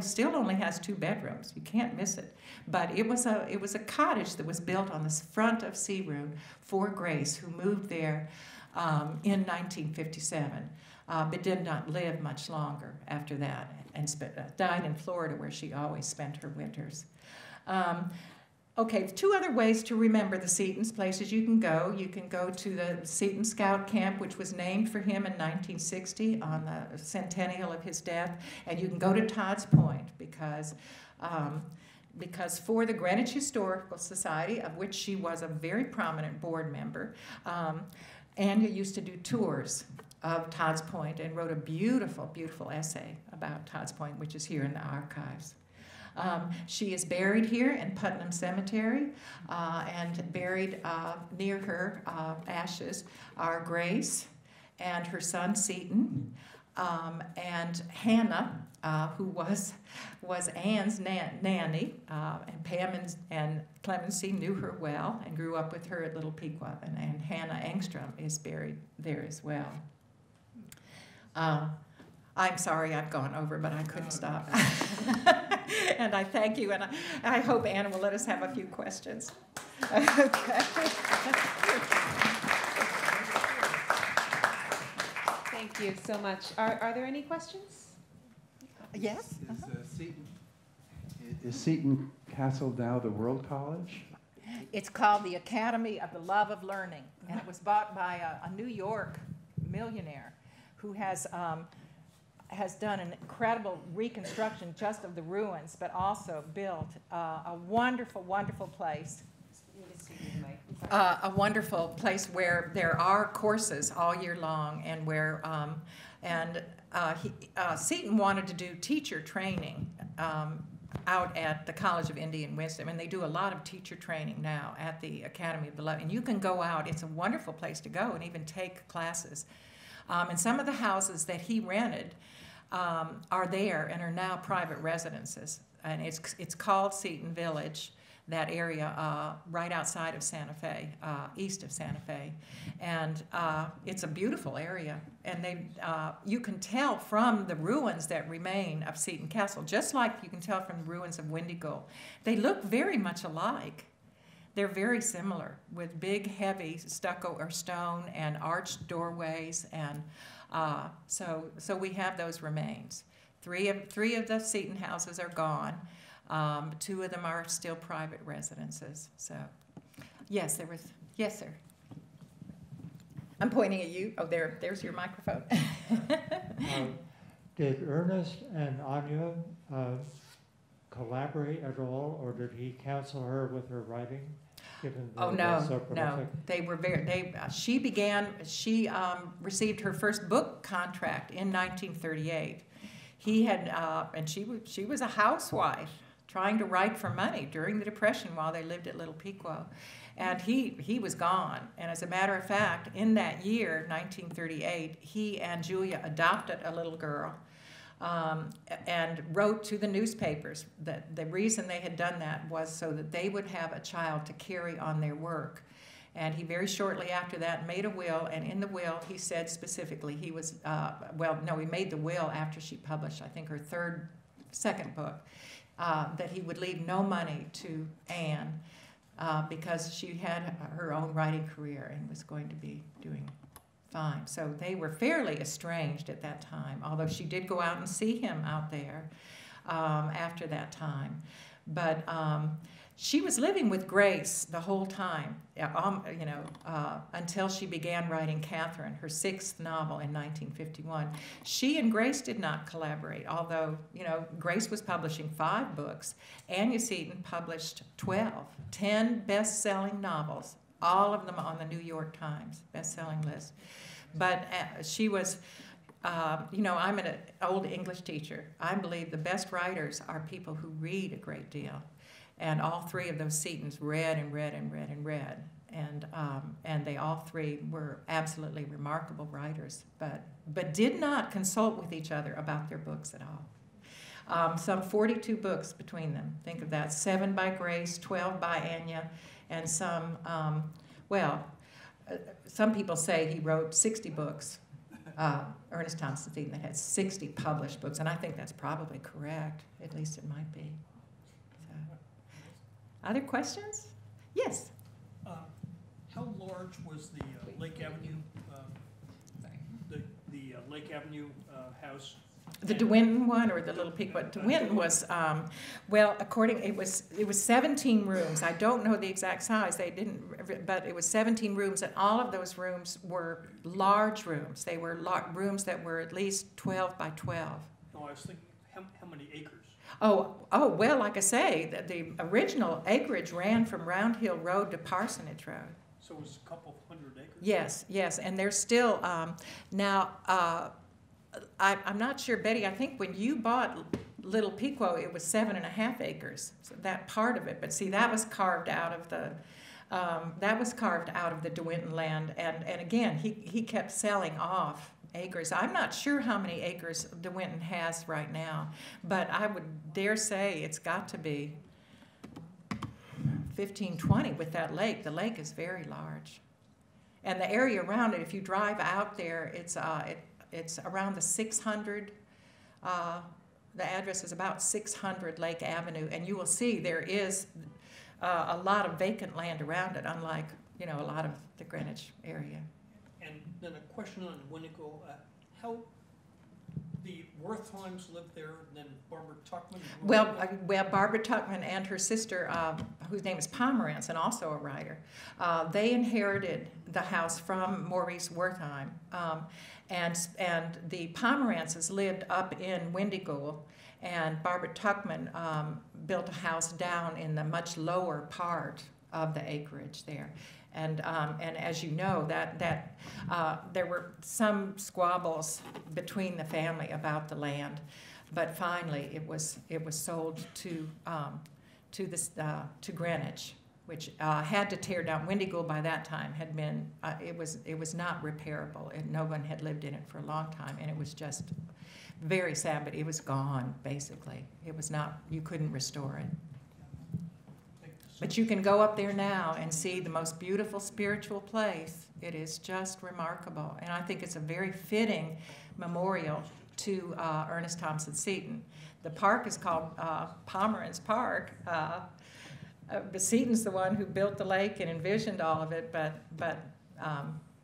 Still only has 2 bedrooms. You can't miss it. But it was a cottage that was built on the front of Sea Room for Grace, who moved there in 1957, but did not live much longer after that, and died in Florida, where she always spent her winters. Okay, 2 other ways to remember the Setons, places you can go. You can go to the Seton Scout Camp, which was named for him in 1960 on the centennial of his death, and you can go to Todd's Point, because for the Greenwich Historical Society, of which she was a very prominent board member, Anya used to do tours of Todd's Point and wrote a beautiful, beautiful essay about Todd's Point, which is here in the archives. She is buried here in Putnam Cemetery, and buried near her ashes are Grace and her son Seton, and Hannah, who was Anne's nanny, and Pam and Clemency knew her well and grew up with her at Little Pequot, and Hannah Engstrom is buried there as well. I'm sorry I've gone over, but I couldn't stop. And I thank you, and I hope Anna will let us have a few questions. Okay. Thank you so much. Are there any questions? Yes? Is Seton Castle now the World College? It's called the Academy of the Love of Learning, and it was bought by a New York millionaire who has done an incredible reconstruction just of the ruins, but also built a wonderful, wonderful place. A wonderful place where there are courses all year long, and where Seton wanted to do teacher training out at the College of Indian Wisdom, and they do a lot of teacher training now at the Academy of the Love. And you can go out. It's a wonderful place to go and even take classes. And some of the houses that he rented are there and are now private residences. And it's called Seton Village. that area right outside of Santa Fe, east of Santa Fe. And it's a beautiful area. And they, you can tell from the ruins that remain of Seton Castle, just like you can tell from the ruins of Wyndygoul, they look very much alike. They're very similar, with big, heavy stucco or stone and arched doorways, and so we have those remains. Three of the Seton houses are gone. Two of them are still private residences. So, yes, there was. Yes, sir. I'm pointing at you. Oh, there's your microphone. Did Ernest and Anya collaborate at all, or did he counsel her with her writing? Given that no, they were very. She received her first book contract in 1938. He had, and she was a housewife trying to write for money during the Depression while they lived at Little Pequot, and he was gone. And as a matter of fact, in that year, 1938, he and Julia adopted a little girl, and wrote to the newspapers that the reason they had done that was so that they would have a child to carry on their work. And he very shortly after that made a will, and in the will he said specifically he was, he made the will after she published, I think, her second book, that he would leave no money to Anne because she had her own writing career and was going to be doing fine. So they were fairly estranged at that time, although she did go out and see him out there after that time. But she was living with Grace the whole time, until she began writing Catherine, her sixth novel, in 1951. She and Grace did not collaborate, although, you know, Grace was publishing 5 books. Anya Seton published 12, 10 best-selling novels, all of them on the New York Times best-selling list. But she was, I'm an old English teacher. I believe the best writers are people who read a great deal. And all three of those Setons read and read and read and read. And they all three were absolutely remarkable writers, but did not consult with each other about their books at all. Some 42 books between them. Think of that, 7 by Grace, 12 by Anya, and some, some people say he wrote 60 books. Ernest Thompson Seton had 60 published books, and I think that's probably correct. At least it might be. Other questions? Yes. How large was the Lake Avenue? The Lake Avenue house. The DeWinton one or the Little Pequot? DeWinton was it was 17 rooms. I don't know the exact size. They didn't, but it was 17 rooms, and all of those rooms were large rooms. They were rooms that were at least 12 by 12. No, I was thinking how many acres. Well, like I say, the original acreage ran from Round Hill Road to Parsonage Road. So it was a couple hundred acres? Yes, yes, and there's still, I'm not sure, Betty, I think when you bought Little Pequot, it was 7.5 acres, so that part of it. But see, that was carved out of the, DeWinton land, and again, he kept selling off acres. I'm not sure how many acres DeWinton has right now, but I would dare say it's got to be 15, 20 with that lake. The lake is very large. And the area around it, if you drive out there, it's around the 600, the address is about 600 Lake Avenue, and you will see there is a lot of vacant land around it, unlike, you know, a lot of the Greenwich area. And then a question on Wyndygoul, how the Wertheims lived there, and then Barbara Tuchman? Barbara Tuchman and her sister, whose name is Pomerance and also a writer, they inherited the house from Maurice Wertheim. And the Pomerances lived up in Wyndygoul, and Barbara Tuchman built a house down in the much lower part of the acreage there. And as you know, that there were some squabbles between the family about the land, but finally it was sold to Greenwich, which had to tear down. Wyndygoul by that time had been it was not repairable, and no one had lived in it for a long time, and it was just very sad. But it was gone basically. It was not, you couldn't restore it. But you can go up there now and see the most beautiful spiritual place. It is just remarkable. And I think it's a very fitting memorial to Ernest Thompson Seton. The park is called Pomerance Park. Seton's the one who built the lake and envisioned all of it, but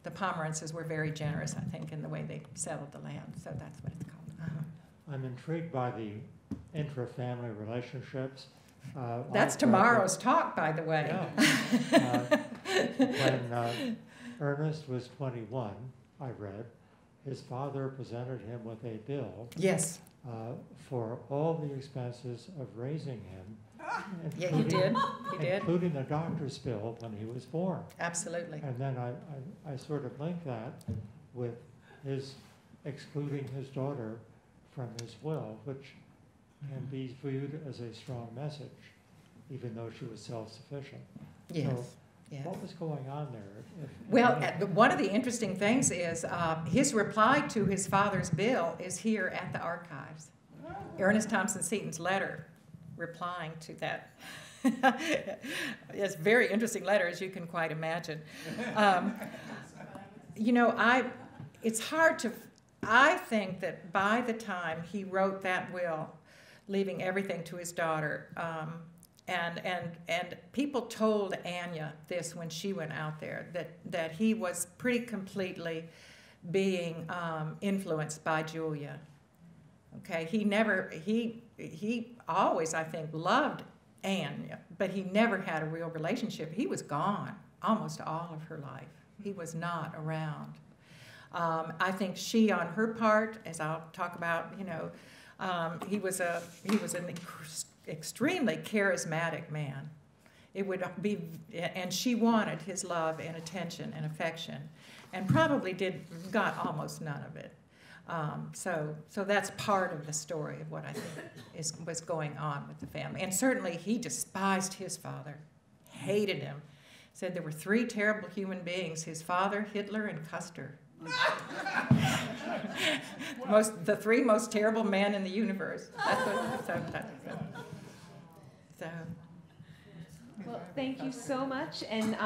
the Pomerances were very generous, I think, in the way they settled the land, so that's what it's called. I'm intrigued by the intra-family relationships. That's tomorrow's talk, by the way. Yeah. When Ernest was 21, I read, his father presented him with a bill. Yes. For all the expenses of raising him. Yeah, he did. He did. Including the doctor's bill when he was born. Absolutely. And then I sort of linked that with his excluding his daughter from his will, which can be viewed as a strong message, even though she was self-sufficient. Yes. So, yes. What was going on there? Well, one of the interesting things is his reply to his father's bill is here at the archives. Ernest Thompson Seton's letter replying to that. It's a very interesting letter, as you can quite imagine. You know, it's hard to, I think that by the time he wrote that will, leaving everything to his daughter, and people told Anya this when she went out there, that he was pretty completely being influenced by Julia. Okay, he always, I think, loved Anya, but he never had a real relationship. He was gone almost all of her life. He was not around. I think she, on her part, as I'll talk about, you know, he was an extremely charismatic man. It would be, and she wanted his love and attention and affection, and probably got almost none of it. So that's part of the story of what I think was going on with the family. And certainly he despised his father, hated him, said there were three terrible human beings, his father, Hitler, and Custer. The three most terrible men in the universe. That's what sometimes. So. Well, thank you so much. And